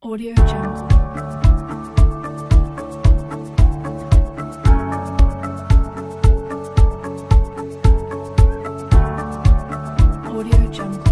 AudioJungle. AudioJungle. AudioJungle.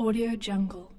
AudioJungle.